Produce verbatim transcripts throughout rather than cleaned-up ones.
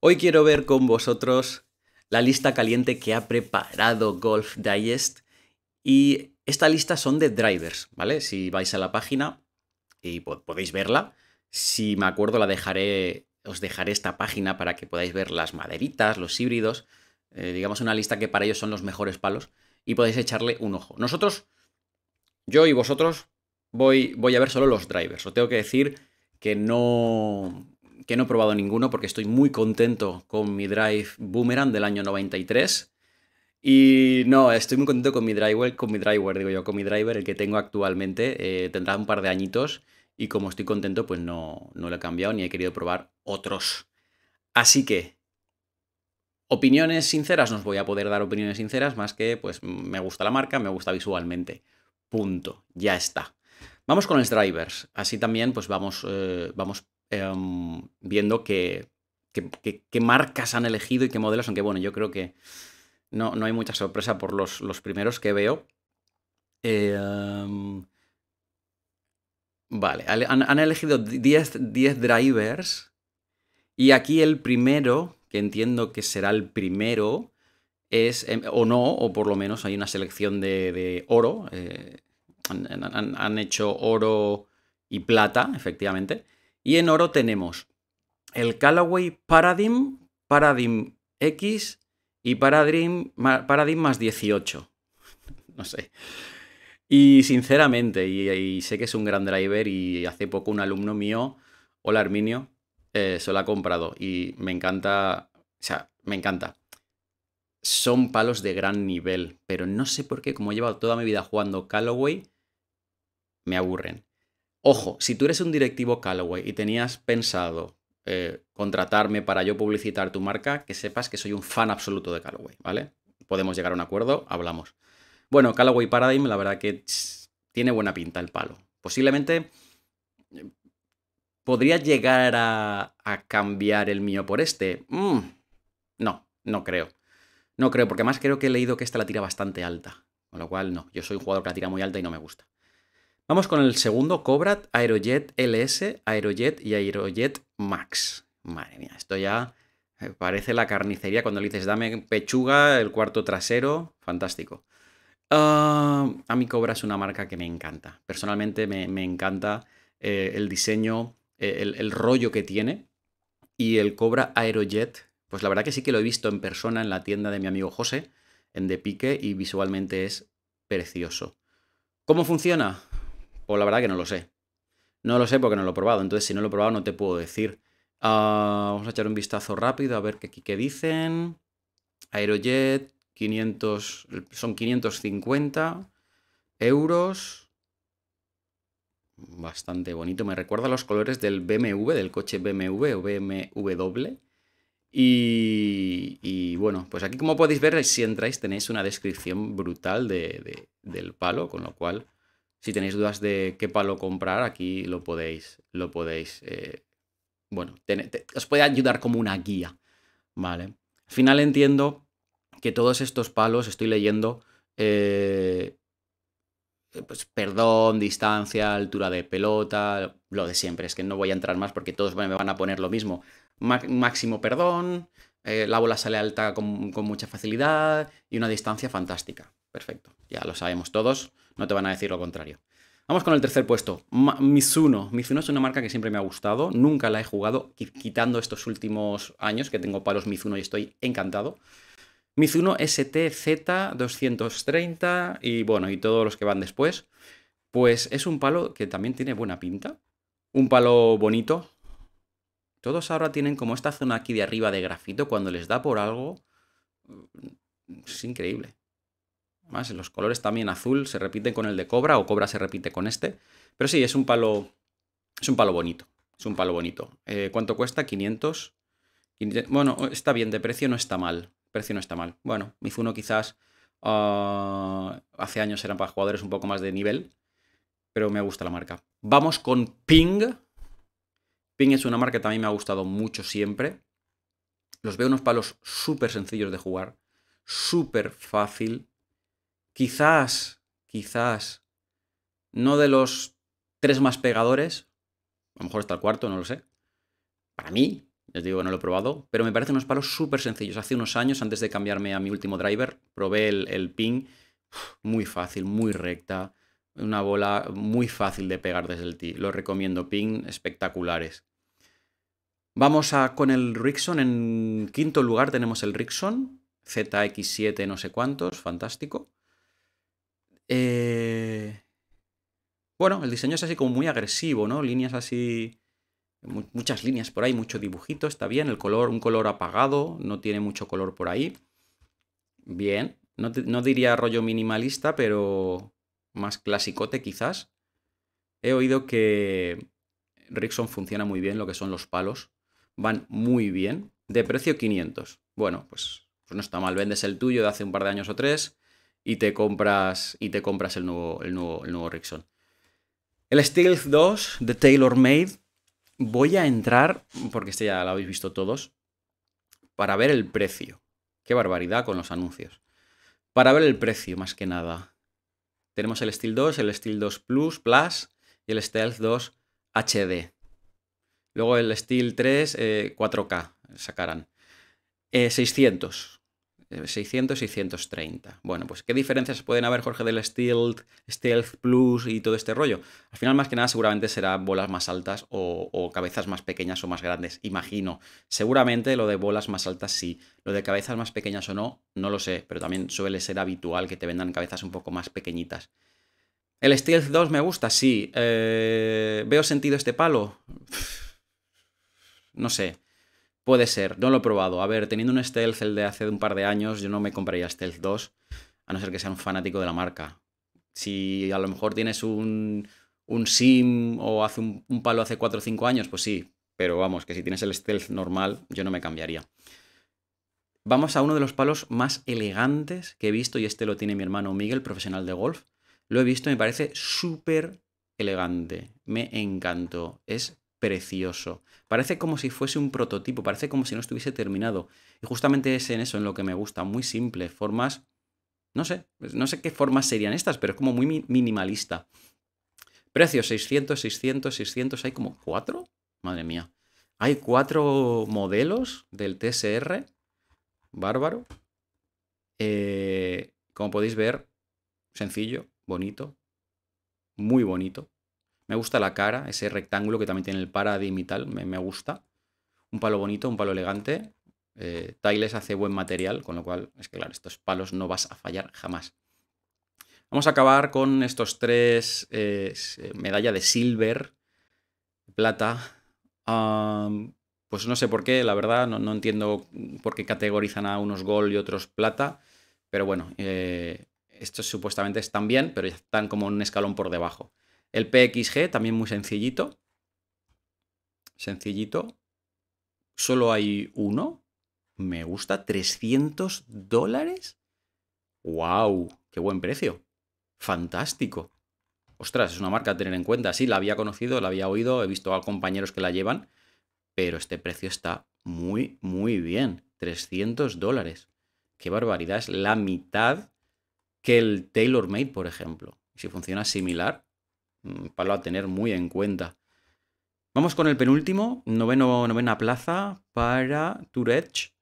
Hoy quiero ver con vosotros la lista caliente que ha preparado Golf Digest, y esta lista son de drivers, ¿vale? Si vais a la página y podéis verla, si me acuerdo la dejaré, os dejaré esta página para que podáis ver las maderitas, los híbridos, eh, digamos una lista que para ellos son los mejores palos y podéis echarle un ojo. Nosotros, yo y vosotros, voy, voy a ver solo los drivers. Os tengo que decir que no... que no he probado ninguno porque estoy muy contento con mi drive Boomerang del año noventa y tres. Y no, estoy muy contento con mi driver, con mi driver, digo yo, con mi driver, el que tengo actualmente. Eh, tendrá un par de añitos y como estoy contento, pues no, no lo he cambiado ni he querido probar otros. Así que, opiniones sinceras, no os voy a poder dar opiniones sinceras más que, pues, me gusta la marca, me gusta visualmente. Punto. Ya está. Vamos con los drivers. Así también, pues, vamos, eh, vamos Um, viendo qué que, que, que marcas han elegido y qué modelos, aunque bueno, yo creo que no, no hay mucha sorpresa por los, los primeros que veo. Eh, um, vale, han, han elegido diez drivers y aquí el primero, que entiendo que será el primero, es, eh, o no, o por lo menos hay una selección de, de oro, eh, han, han, han hecho oro y plata, efectivamente. Y en oro tenemos el Callaway Paradigm, Paradigm X y Paradigm, Paradigm más dieciocho. No sé. Y sinceramente, y, y sé que es un gran driver y hace poco un alumno mío, hola Arminio, eh, se lo ha comprado y me encanta, o sea, me encanta. Son palos de gran nivel, pero no sé por qué, como he llevado toda mi vida jugando Callaway, me aburren. Ojo, si tú eres un directivo Callaway y tenías pensado eh, contratarme para yo publicitar tu marca, que sepas que soy un fan absoluto de Callaway, ¿vale? Podemos llegar a un acuerdo, hablamos. Bueno, Callaway Paradigm, la verdad que tss, tiene buena pinta el palo. Posiblemente eh, podría llegar a, a cambiar el mío por este. Mm, no, no creo. No creo, porque más creo que he leído que esta la tira bastante alta. Con lo cual, no, yo soy un jugador que la tira muy alta y no me gusta. Vamos con el segundo, Cobra Aerojet L S, Aerojet y Aerojet Max. Madre mía, esto ya parece la carnicería cuando le dices dame pechuga, el cuarto trasero, fantástico. Uh, a mí Cobra es una marca que me encanta. Personalmente me, me encanta eh, el diseño, eh, el, el rollo que tiene. Y el Cobra Aerojet, pues la verdad que sí que lo he visto en persona en la tienda de mi amigo José, en De Pique, y visualmente es precioso. ¿Cómo funciona? Pues la verdad que no lo sé. No lo sé porque no lo he probado. Entonces, si no lo he probado, no te puedo decir. Uh, vamos a echar un vistazo rápido a ver qué, qué dicen. Aerojet, quinientos, son quinientos cincuenta euros. Bastante bonito. Me recuerda a los colores del B M W, del coche B M W o B M W. Y, y bueno, pues aquí como podéis ver, si entráis tenéis una descripción brutal de, de, del palo, con lo cual... Si tenéis dudas de qué palo comprar, aquí lo podéis, lo podéis, eh, bueno, ten, te, os puede ayudar como una guía, ¿vale? Al final entiendo que todos estos palos, estoy leyendo, eh, pues perdón, distancia, altura de pelota, lo de siempre, es que no voy a entrar más porque todos me van a poner lo mismo. Má- máximo perdón, eh, la bola sale alta con, con mucha facilidad y una distancia fantástica. Perfecto, ya lo sabemos todos, no te van a decir lo contrario. Vamos con el tercer puesto, Mizuno. Mizuno es una marca que siempre me ha gustado, nunca la he jugado, quitando estos últimos años que tengo palos Mizuno y estoy encantado. Mizuno S T Z doscientos treinta y bueno, y todos los que van después, pues es un palo que también tiene buena pinta, un palo bonito. Todos ahora tienen como esta zona aquí de arriba de grafito, cuando les da por algo, es increíble. Más, los colores también azul se repiten con el de Cobra o Cobra se repite con este. Pero sí, es un palo, es un palo bonito. Es un palo bonito. Eh, ¿Cuánto cuesta? quinientos. Bueno, está bien, de precio no está mal. Precio no está mal. Bueno, Mizuno quizás uh, hace años eran para jugadores un poco más de nivel, pero me gusta la marca. Vamos con Ping. Ping es una marca que también me ha gustado mucho siempre. Los veo unos palos súper sencillos de jugar, súper fácil. Quizás, quizás, no de los tres más pegadores, a lo mejor está el cuarto, no lo sé. Para mí, Les digo que no lo he probado, pero me parecen unos palos súper sencillos. Hace unos años, antes de cambiarme a mi último driver, probé el, el Ping, muy fácil, muy recta, una bola muy fácil de pegar desde el tee. Lo recomiendo, Ping, espectaculares. Vamos a, con el Rixon. En quinto lugar tenemos el Rixon Z X siete no sé cuántos, fantástico. Eh... Bueno, el diseño es así como muy agresivo, ¿no? Líneas así... Muchas líneas por ahí, mucho dibujito, está bien. El color, un color apagado, no tiene mucho color por ahí. Bien, no, te, no diría rollo minimalista, pero más clasicote quizás. He oído que Rixon funciona muy bien, lo que son los palos. Van muy bien. De precio quinientos. Bueno, pues, pues no está mal. Vendes el tuyo de hace un par de años o tres y te compras, y te compras el, nuevo, el, nuevo, el nuevo Rixon. El Stealth dos de TaylorMade. Voy a entrar, porque este ya lo habéis visto todos, para ver el precio. Qué barbaridad con los anuncios. Para ver el precio, más que nada. Tenemos el Stealth dos, el Stealth dos Plus, Plus y el Stealth dos H D. Luego el Stealth tres eh, cuatro K sacarán. Eh, seiscientos. Eh, seiscientos, seiscientos treinta. Bueno, pues ¿qué diferencias pueden haber, Jorge, del Stealth, Stealth Plus y todo este rollo? Al final, más que nada, seguramente serán bolas más altas o, o cabezas más pequeñas o más grandes, imagino. Seguramente lo de bolas más altas sí. Lo de cabezas más pequeñas o no, no lo sé, pero también suele ser habitual que te vendan cabezas un poco más pequeñitas. ¿El Stealth dos me gusta? Sí. Eh, ¿Veo sentido este palo? No sé. Puede ser, no lo he probado. A ver, teniendo un Stealth, el de hace un par de años, yo no me compraría Stealth dos, a no ser que sea un fanático de la marca. Si a lo mejor tienes un, un SIM o hace un, un palo hace cuatro o cinco años, pues sí. Pero vamos, que si tienes el Stealth normal, yo no me cambiaría. Vamos a uno de los palos más elegantes que he visto, y este lo tiene mi hermano Miguel, profesional de golf. Lo he visto, me parece súper elegante. Me encantó. Es precioso. Parece como si fuese un prototipo, parece como si no estuviese terminado. Y justamente es en eso en lo que me gusta, muy simple, formas, no sé, no sé qué formas serían estas, pero es como muy minimalista. Precio seiscientos, seiscientos, seiscientos, hay como cuatro, madre mía. Hay cuatro modelos del T S R, bárbaro. Eh, como podéis ver, sencillo, bonito, muy bonito. Me gusta la cara, ese rectángulo que también tiene el Paradigm y tal, me, me gusta. Un palo bonito, un palo elegante. Eh, Tiles hace buen material, con lo cual, es que claro, estos palos no vas a fallar jamás. Vamos a acabar con estos tres, eh, medalla de silver, plata. Um, pues no sé por qué, la verdad, no, no entiendo por qué categorizan a unos gold y otros plata. Pero bueno, eh, estos supuestamente están bien, pero ya están como un escalón por debajo. El P X G, también muy sencillito. Sencillito. Solo hay uno. Me gusta. ¿trescientos dólares? ¡Wow! ¡Qué buen precio! ¡Fantástico! Ostras, es una marca a tener en cuenta. Sí, la había conocido, la había oído. He visto a compañeros que la llevan. Pero este precio está muy, muy bien. trescientos dólares. ¡Qué barbaridad! Es la mitad que el TaylorMade, por ejemplo. Si funciona similar... Palo a tener muy en cuenta. Vamos con el penúltimo, noveno, novena plaza para Tour Edge.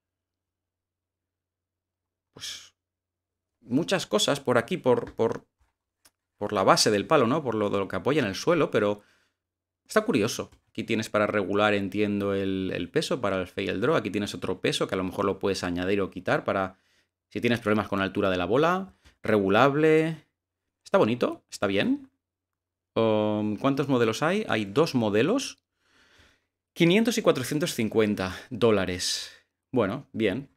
Pues muchas cosas por aquí, por, por, por la base del palo, ¿no? Por lo, de lo que apoya en el suelo, pero está curioso. Aquí tienes para regular, entiendo, el, el peso para el fail draw. Aquí tienes otro peso que a lo mejor lo puedes añadir o quitar para si tienes problemas con la altura de la bola. Regulable. Está bonito, está bien. ¿Cuántos modelos hay? Hay dos modelos. quinientos y cuatrocientos cincuenta dólares. Bueno, bien.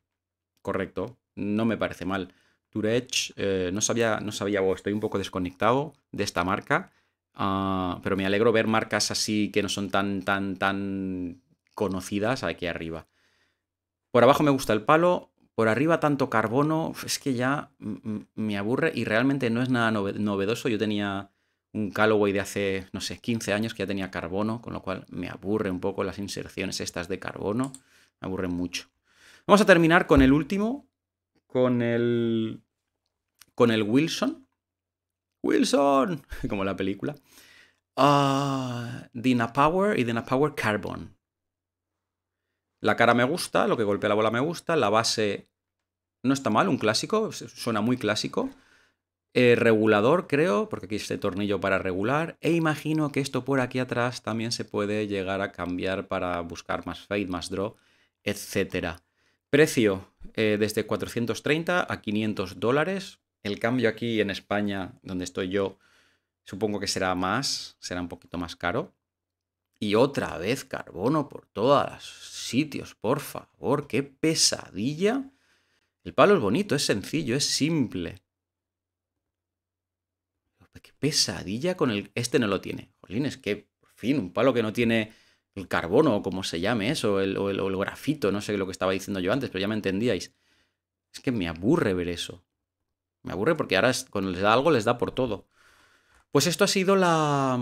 Correcto. No me parece mal. Tour Edge, eh, no sabía, no sabía, oh, estoy un poco desconectado de esta marca. Uh, pero me alegro ver marcas así que no son tan, tan, tan conocidas aquí arriba. Por abajo me gusta el palo. Por arriba tanto carbono. Es que ya me aburre y realmente no es nada novedoso. Yo tenía... un Callaway de hace, no sé, quince años que ya tenía carbono, con lo cual me aburre un poco las inserciones estas de carbono. Me aburren mucho. Vamos a terminar con el último, con el, con el Wilson. ¡Wilson! Como la película. Uh, Dyna Power y Dyna Power Carbon. La cara me gusta, lo que golpea la bola me gusta, la base no está mal, un clásico, suena muy clásico. Eh, regulador, creo, porque aquí este tornillo para regular. E imagino que esto por aquí atrás también se puede llegar a cambiar para buscar más fade, más draw, etcétera. Precio eh, desde cuatrocientos treinta a quinientos dólares. El cambio aquí en España, donde estoy yo, supongo que será más, será un poquito más caro. Y otra vez carbono por todos los sitios, por favor, qué pesadilla. El palo es bonito, es sencillo, es simple. Qué pesadilla con el... Este no lo tiene. Jolín, es que, por fin, un palo que no tiene el carbono o como se llame eso, el, o, el, o el grafito, no sé lo que estaba diciendo yo antes, pero ya me entendíais. Es que me aburre ver eso. Me aburre porque ahora es, cuando les da algo les da por todo. Pues esto ha sido la...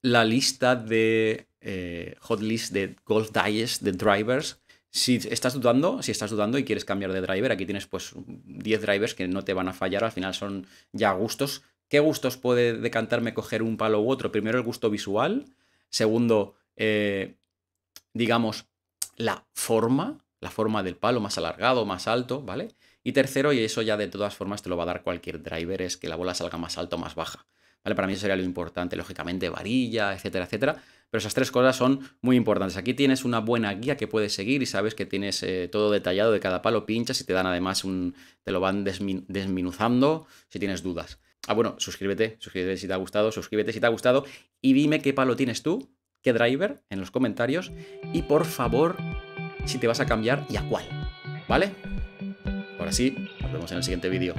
la lista de eh, hot list de Golf Digest de drivers. Si estás dudando, si estás dudando y quieres cambiar de driver, aquí tienes pues diez drivers que no te van a fallar, al final son ya gustos. ¿Qué gustos puede decantarme coger un palo u otro? Primero, el gusto visual. Segundo, eh, digamos, la forma, la forma del palo, más alargado, más alto, ¿vale? Y tercero, y eso ya de todas formas te lo va a dar cualquier driver, es que la bola salga más alta o más baja. ¿Vale? Para mí eso sería lo importante, lógicamente varilla, etcétera, etcétera, pero esas tres cosas son muy importantes. Aquí tienes una buena guía que puedes seguir y sabes que tienes eh, todo detallado de cada palo, pinchas y te dan además un... te lo van desmin desminuzando si tienes dudas. Ah, bueno, suscríbete, suscríbete si te ha gustado, suscríbete si te ha gustado y dime qué palo tienes tú, qué driver, en los comentarios y por favor, si te vas a cambiar y a cuál, ¿vale? Ahora sí, nos vemos en el siguiente vídeo.